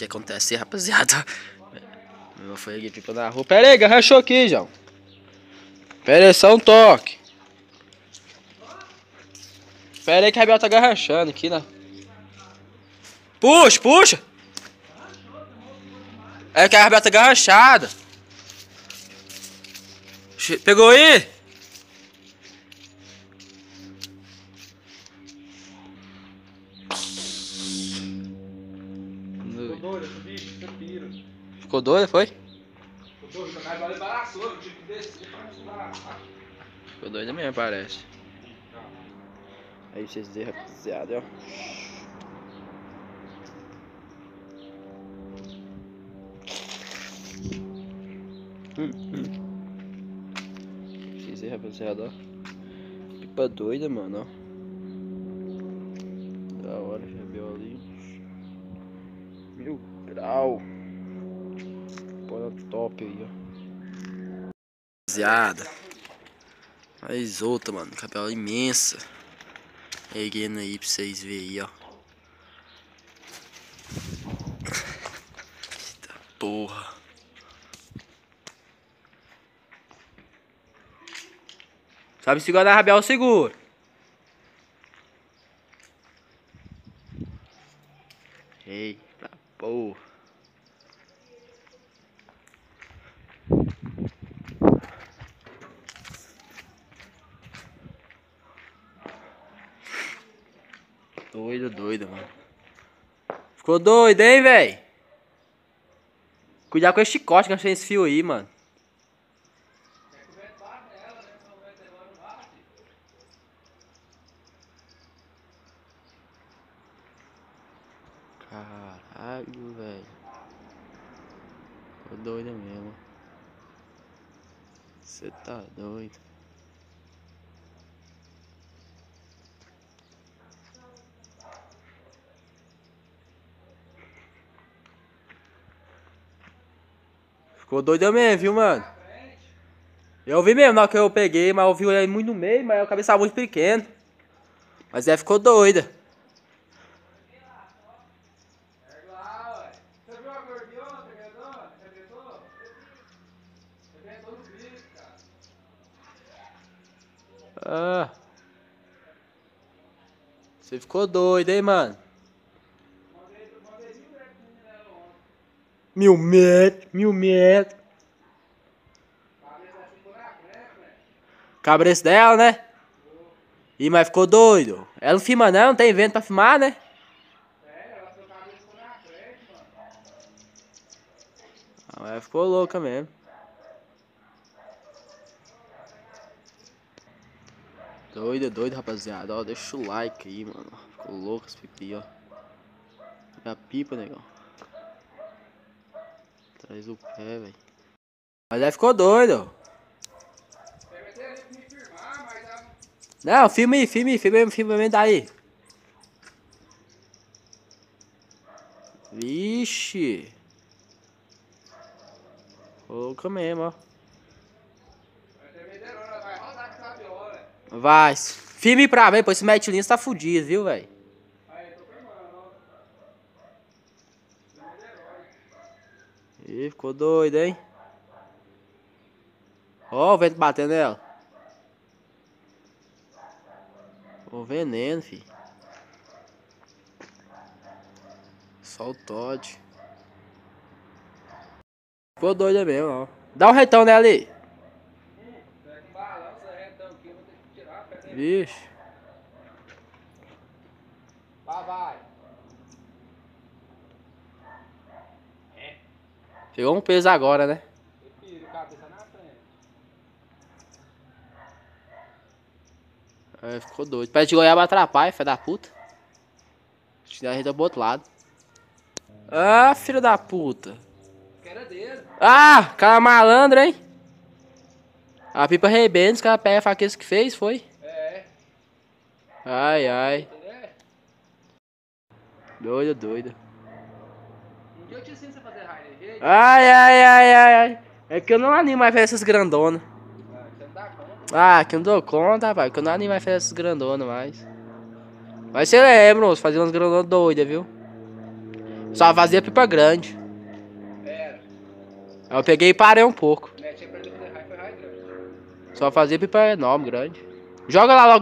que acontece, rapaziada. Meu alfaiate aqui toda na rua. Pera aí, rachou aqui, João. Pera aí, só um toque. Pera aí que a Rabiel tá garrachando aqui, né? Puxa, puxa! É que a Rabiel tá garrachada. Pegou aí? Ficou doido, foi? Ficou doido, mas embaraçou, eu tive que descer pra desembaraçar. Ficou doido mesmo, parece. Aí vocês veem, rapaziada, ó. Vocês veem, rapaziada, ó. Pipa doida, mano, ó. Da hora, já viu ali. 1000 graus. Top aí, ó. Rapaziada, mais outra, mano. Capela imensa. Erguendo aí pra vocês verem aí, ó. Eita porra. Sabe se guardar a Rabiel, seguro. Eita porra. Doido, doido, mano. Ficou doido, hein, velho? Cuidado com esse chicote que eu achei nesse fio aí, mano. Caralho, velho. Ficou doido mesmo. Você tá doido. Ficou doido mesmo, viu, mano? Eu vi mesmo na hora que eu peguei, mas eu vi ele muito no meio, mas a cabeça muito pequena. Mas é, ficou doida. Você viu a gordiona, arrebentou? Arrebentou no bico, cara. Ah. Você ficou doido, hein, mano? 1000 metros. Cabreço dela, né? Ih, mas ficou doido. Ela não filma não, não tem vento pra filmar, né? É, ela ficou cabreço na frente, mano. Ela ficou louca mesmo. Doido, doido, rapaziada. Ó, deixa o like aí, mano. Ficou louco esse pipi, ó. É a pipa, negão. Traz o pé, velho. Mas aí ficou doido. Não, filma aí, filma aí, filma aí, daí. Vixe. Louca mesmo, ó. Vai, filme pra ver, pois esse mete linha tá fudido, viu, velho? Ih, ficou doido, hein? Ó, o vento batendo nela. O veneno, filho. Só o Todd. Ficou doido mesmo, ó. Dá um retão nela aí. Pega um balanço, retão aqui, eu vou ter que tirar a pedra. Vixe. Vai. Chegou um peso agora, né? É, ficou doido. Pede de goiaba atrapalha, filho da puta. Acho que a gente tá pro outro lado. Ah, filho da puta. Ah, cara malandro, hein? A pipa rebenta, os caras pegam a faqueza que fez, foi? É. Ai, ai. Doido, doido. Eu te ensino a fazer raio. Ai. É que eu não animo mais fazer essas grandonas. Ah, você não dá conta? Ah, que eu não dou conta, rapaz. Que eu não animo mais fazer essas grandonas mais. Mas você lembra, moço, fazer umas grandonas doidas, viu? Só vazia pipa grande. Aí eu peguei e parei um pouco. Só fazia pipa enorme, grande. Joga lá logo.